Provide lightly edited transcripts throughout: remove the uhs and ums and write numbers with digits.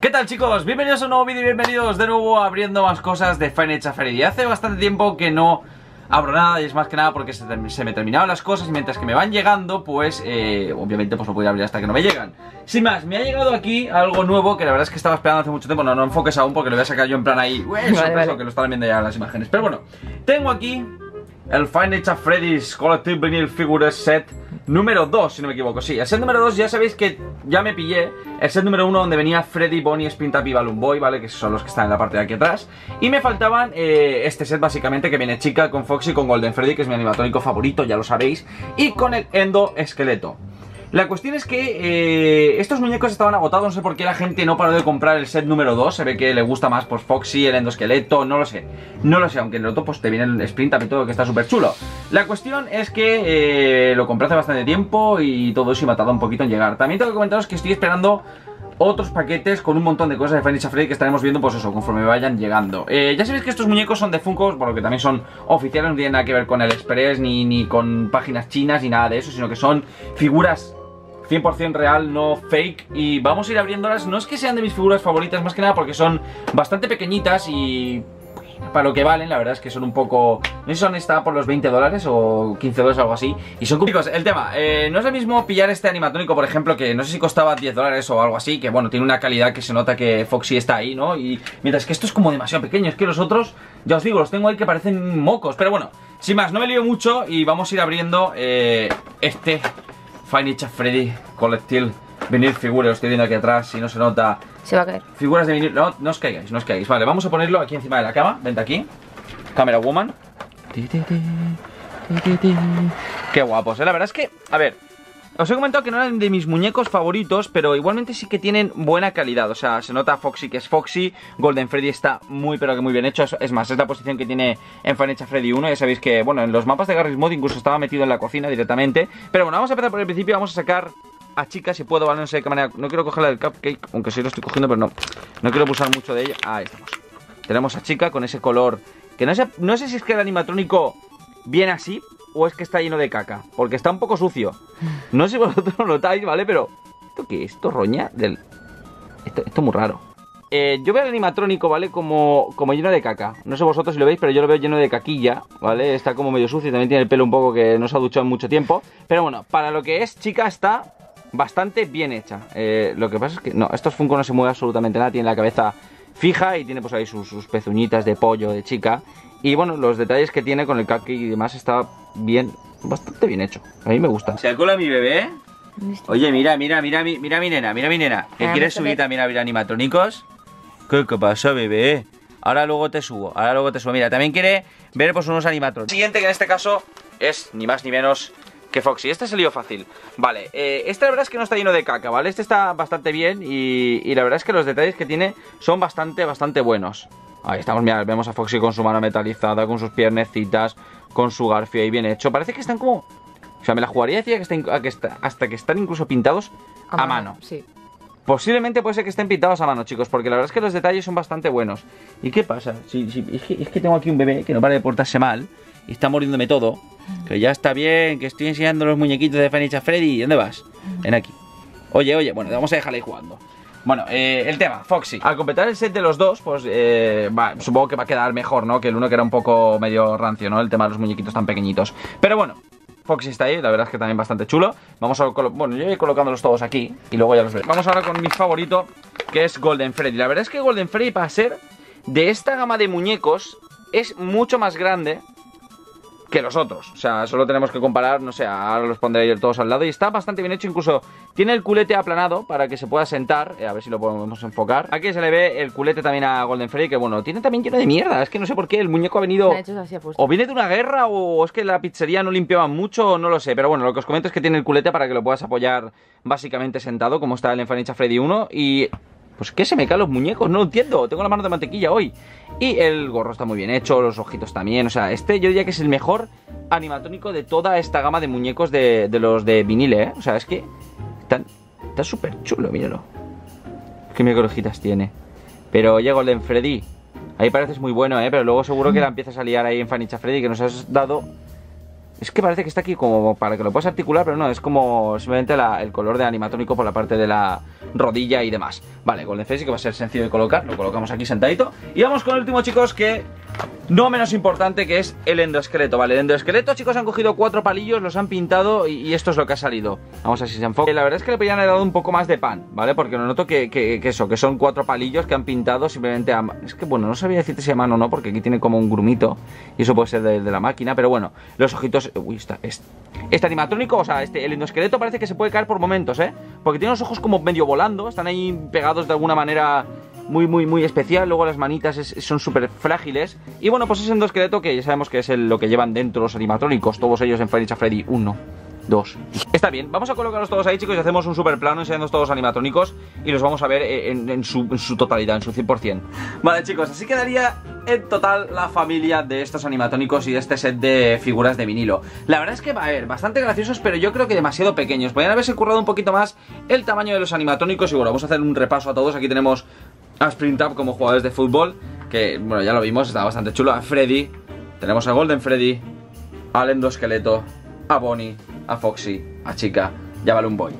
¿Qué tal, chicos? Bienvenidos a un nuevo vídeo y bienvenidos de nuevo abriendo más cosas de Five Nights at Freddy's. Hace bastante tiempo que no abro nada y es más que nada porque se me terminaron las cosas y mientras que me van llegando, pues obviamente pues no podía abrir hasta que no me llegan. Sin más, me ha llegado aquí algo nuevo que la verdad es que estaba esperando hace mucho tiempo. No enfoques aún porque lo voy a sacar yo en plan ahí, sorpresa, que lo estarán viendo ya las imágenes. Pero bueno, tengo aquí el Five Nights at Freddy's Collective Vinyl Figures Set Número 2, si no me equivoco. Sí, el set número 2 ya sabéis que ya me pillé el set número 1 donde venía Freddy, Bonnie, Spinta y Balloon Boy, ¿vale? Que son los que están en la parte de aquí atrás. Y me faltaban este set básicamente que viene Chica con Foxy, con Golden Freddy, que es mi animatrónico favorito, ya lo sabéis, y con el Endo Esqueleto. La cuestión es que estos muñecos estaban agotados, no sé por qué la gente no paró de comprar el set número 2. Se ve que le gusta más pues Foxy, el endosqueleto, no lo sé, aunque en el otro pues te viene el Splinter y todo, que está súper chulo. La cuestión es que lo compré hace bastante tiempo y todo eso me ha tardado un poquito en llegar. También tengo que comentaros que estoy esperando otros paquetes con un montón de cosas de Five Nights at Freddy's que estaremos viendo, pues eso, conforme vayan llegando. Ya sabéis que estos muñecos son de Funko, por lo que también son oficiales, no tienen nada que ver con el Express ni con páginas chinas ni nada de eso, sino que son figuras 100% real, no fake. Y vamos a ir abriéndolas. No es que sean de mis figuras favoritas, más que nada porque son bastante pequeñitas y para lo que valen, la verdad es que son un poco... No sé si son esta por los 20 dólares o 15 dólares o algo así. Y son... Chicos, el tema, no es lo mismo pillar este animatrónico, por ejemplo, que no sé si costaba 10 dólares o algo así, que bueno, tiene una calidad que se nota que Foxy está ahí, ¿no? Y mientras que esto es como demasiado pequeño, es que los otros, ya os digo, los tengo ahí que parecen mocos. Pero bueno, sin más, no me lío mucho y vamos a ir abriendo este Five Nights at Freddy Collective Vinyl Figures. Lo estoy viendo aquí atrás, si no se nota... Se va a caer. Figuras de vinil, no os caigáis. Vale, vamos a ponerlo aquí encima de la cama. Vente aquí, Camera Woman. Qué guapos, ¿eh? La verdad es que, a ver, os he comentado que no eran de mis muñecos favoritos, pero igualmente sí que tienen buena calidad. O sea, se nota Foxy, que es Foxy. Golden Freddy está muy, pero que muy bien hecho. Es más, es la posición que tiene en Five Nights at Freddy 1. Ya sabéis que, bueno, en los mapas de Garry's Mod incluso estaba metido en la cocina directamente. Pero bueno, vamos a empezar por el principio. Vamos a sacar a Chica, si puedo, ¿vale? No sé de qué manera. No quiero cogerla del cupcake, aunque sí lo estoy cogiendo, pero no quiero abusar mucho de ella. Ahí estamos. Tenemos a Chica con ese color que no sé si es que el animatrónico viene así o es que está lleno de caca, porque está un poco sucio. No sé si vosotros lo notáis, ¿vale? Pero ¿esto qué es? ¿Esto roña? Esto es muy raro. Yo veo el animatrónico, ¿vale? Como lleno de caca. No sé vosotros si lo veis, pero yo lo veo lleno de caquilla, ¿vale? Está como medio sucio y también tiene el pelo un poco que no se ha duchado en mucho tiempo. Pero bueno, para lo que es, Chica está bastante bien hecha. Lo que pasa es que no, estos Funko no se mueven absolutamente nada. Tiene la cabeza fija y tiene pues ahí sus pezuñitas de pollo, de chica. Y bueno, los detalles que tiene con el cupcake y demás está bien, bastante bien hecho. A mí me gusta. Se acola mi bebé. Oye, mira mi nena. ¿Qué quieres subir también a ver animatrónicos? ¿Qué pasa, bebé? Ahora luego te subo. Mira, también quiere ver pues unos animatrónicos. El siguiente, que en este caso es ni más ni menos que Foxy. Este es el lío fácil. Vale, este la verdad es que no está lleno de caca, ¿vale? Este está bastante bien y la verdad es que los detalles que tiene son bastante buenos. Ahí estamos, mirad, vemos a Foxy con su mano metalizada, con sus piernecitas, con su garfio ahí bien hecho. Parece que están como... O sea, me la jugaría decía hasta que están incluso pintados a mano. Sí. Posiblemente puede ser que estén pintados a mano, chicos, porque la verdad es que los detalles son bastante buenos. ¿Y qué pasa? Es que tengo aquí un bebé que no para de portarse mal y está muriéndome todo. Que ya está bien, que estoy enseñando los muñequitos de Five Nights at Freddy. ¿Dónde vas? Ven aquí. Oye, bueno, vamos a dejarla ahí jugando. Bueno, el tema, Foxy. Al completar el set de los dos, pues supongo que va a quedar mejor, ¿no? Que el uno que era un poco medio rancio, ¿no? El tema de los muñequitos tan pequeñitos. Pero bueno, Foxy está ahí, la verdad es que también bastante chulo. Vamos a... Bueno, yo voy colocándolos todos aquí y luego ya los veré. Vamos ahora con mi favorito, que es Golden Freddy. La verdad es que Golden Freddy, para ser de esta gama de muñecos, es mucho más grande que los otros. O sea, solo tenemos que comparar, no sé, ahora los pondré todos al lado. Y está bastante bien hecho, incluso tiene el culete aplanado para que se pueda sentar. A ver si lo podemos enfocar. Aquí se le ve el culete también a Golden Freddy, que bueno, tiene también lleno de mierda. Es que no sé por qué el muñeco ha venido... O viene de una guerra o es que la pizzería no limpiaba mucho, no lo sé. Pero bueno, lo que os comento es que tiene el culete para que lo puedas apoyar básicamente sentado, como está el Five Nights at Freddy 1. Y... pues que se me caen los muñecos, no lo entiendo. Tengo la mano de mantequilla hoy. Y el gorro está muy bien hecho, los ojitos también. O sea, este yo diría que es el mejor animatrónico de toda esta gama de muñecos de los de vinil, ¿eh? O sea, es que está súper chulo, míralo. Qué mega orejitas tiene. Pero oye, Golden Freddy, ahí pareces muy bueno, ¿eh? Pero luego seguro que la empiezas a liar ahí en Five Nights at Freddy, que nos has dado Es que parece que está aquí como para que lo puedas articular, pero no, es como simplemente el color de animatrónico por la parte de la rodilla y demás. Vale, Golden Face, que va a ser sencillo de colocar, lo colocamos aquí sentadito. Y vamos con el último, chicos, que no menos importante, que es el endoesqueleto. Vale, el endoesqueleto, chicos, han cogido 4 palillos, los han pintado y esto es lo que ha salido. Vamos a ver si se enfoca. La verdad es que le podrían haber dado un poco más de pan, ¿vale? Porque no noto que eso, que son 4 palillos que han pintado simplemente a... Es que, bueno, no sabía decirte si a mano o no, porque aquí tiene como un grumito y eso puede ser de la máquina, pero bueno, los ojitos... Uy, este animatrónico, o sea, el endoesqueleto parece que se puede caer por momentos, ¿eh? Porque tiene los ojos como medio volando, están ahí pegados de alguna manera muy, muy, muy especial. Luego las manitas son súper frágiles. Y bueno, pues ese endoesqueleto que ya sabemos que es lo que llevan dentro los animatrónicos, todos ellos en Five Nights at Freddy's 1. 2. Está bien, vamos a colocarlos todos ahí, chicos, y hacemos un super plano enseñando todos los animatrónicos y los vamos a ver en su totalidad, en su 100%. Vale, chicos, así quedaría en total la familia de estos animatrónicos y de este set de figuras de vinilo. La verdad es que, va a ver, bastante graciosos, pero yo creo que demasiado pequeños. Podrían haberse currado un poquito más el tamaño de los animatrónicos y bueno, vamos a hacer un repaso a todos. Aquí tenemos a Springtrap como jugadores de fútbol, que bueno, ya lo vimos, está bastante chulo. A Freddy, tenemos a Golden Freddy, al endoesqueleto, a Bonnie, a Foxy, a Chica y a Balloon Boy.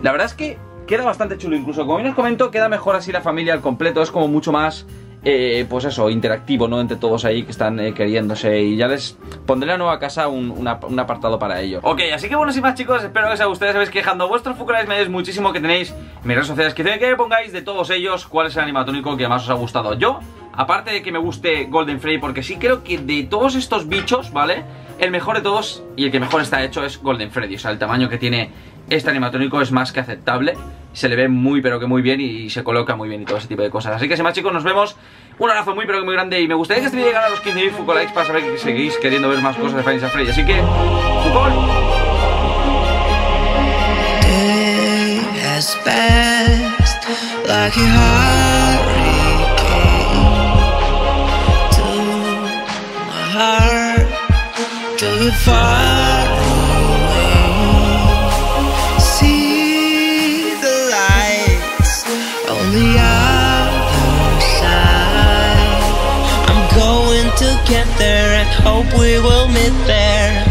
La verdad es que queda bastante chulo, incluso como bien os comento, queda mejor así la familia al completo, es como mucho más, pues eso, interactivo, ¿no? Entre todos ahí que están queriéndose, y ya les pondré en la nueva casa un apartado para ello. Ok, así que bueno, sin más, chicos, espero que os haya gustado, ya sabéis que dejando vuestros fuculares me dais muchísimo que tenéis en mis redes sociales, que me pongáis de todos ellos cuál es el animatrónico que más os ha gustado. Yo, aparte de que me guste Golden Freddy, porque sí creo que de todos estos bichos, ¿vale? El mejor de todos y el que mejor está hecho es Golden Freddy. O sea, el tamaño que tiene este animatrónico es más que aceptable. Se le ve muy pero que muy bien y se coloca muy bien y todo ese tipo de cosas. Así que sin más, chicos, nos vemos. Un abrazo muy pero que muy grande y me gustaría que este video llegara a los 15.000 Funko likes para saber que seguís queriendo ver más cosas de Five Nights at Freddy's. Así que, ¡Funko! Far away, see the lights on the other side. I'm going to get there and hope we will meet there.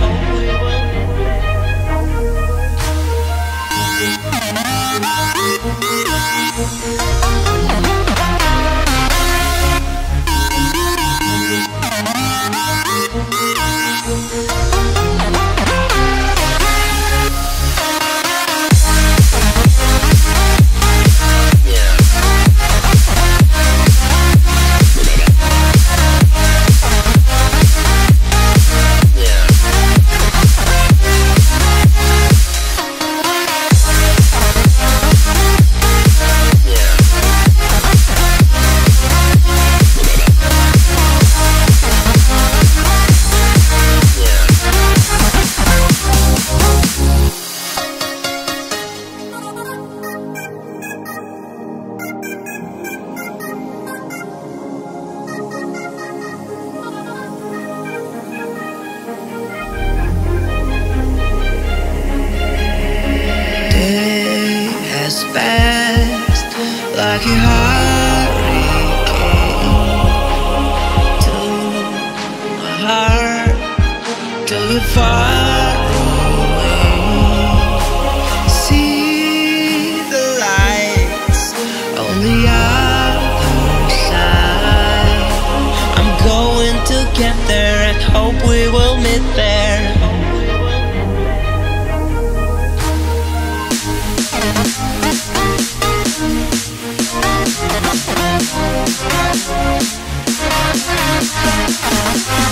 Fast like a hurricane to my heart, till you're far away. See the lights on the other side. I'm going to get there and hope we will meet there.